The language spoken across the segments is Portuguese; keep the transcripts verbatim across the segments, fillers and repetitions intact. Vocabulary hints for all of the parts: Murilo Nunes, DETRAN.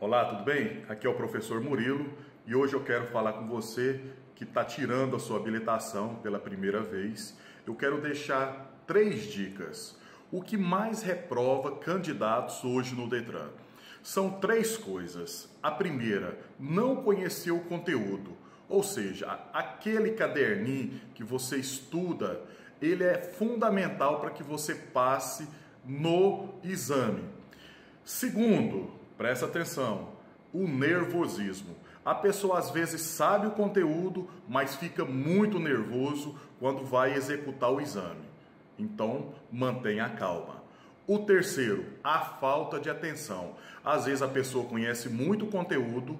Olá, tudo bem? Aqui é o professor Murilo e hoje eu quero falar com você que está tirando a sua habilitação pela primeira vez. Eu quero deixar três dicas. O que mais reprova candidatos hoje no DETRAN? São três coisas. A primeira, não conhecer o conteúdo. Ou seja, aquele caderninho que você estuda, ele é fundamental para que você passe no exame. Segundo, presta atenção, o nervosismo. A pessoa às vezes sabe o conteúdo, mas fica muito nervoso quando vai executar o exame. Então, mantenha a calma. O terceiro, a falta de atenção. Às vezes a pessoa conhece muito conteúdo,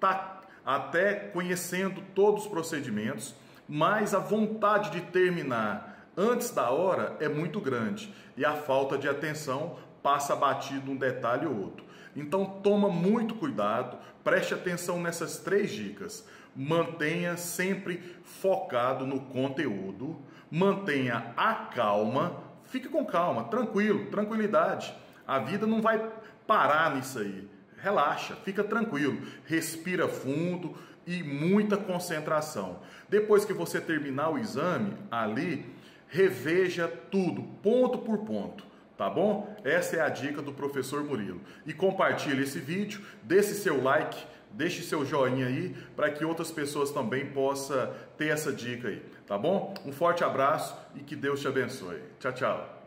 tá até conhecendo todos os procedimentos, mas a vontade de terminar antes da hora é muito grande e a falta de atenção passa batido um detalhe ou outro. Então toma muito cuidado, preste atenção nessas três dicas. Mantenha sempre focado no conteúdo, mantenha a calma, fique com calma, tranquilo, tranquilidade. A vida não vai parar nisso aí. Relaxa, fica tranquilo, respira fundo e muita concentração. Depois que você terminar o exame, ali, reveja tudo, ponto por ponto. Tá bom? Essa é a dica do professor Murilo. E compartilhe esse vídeo, deixe seu like, deixe seu joinha aí, para que outras pessoas também possam ter essa dica aí. Tá bom? Um forte abraço e que Deus te abençoe. Tchau, tchau.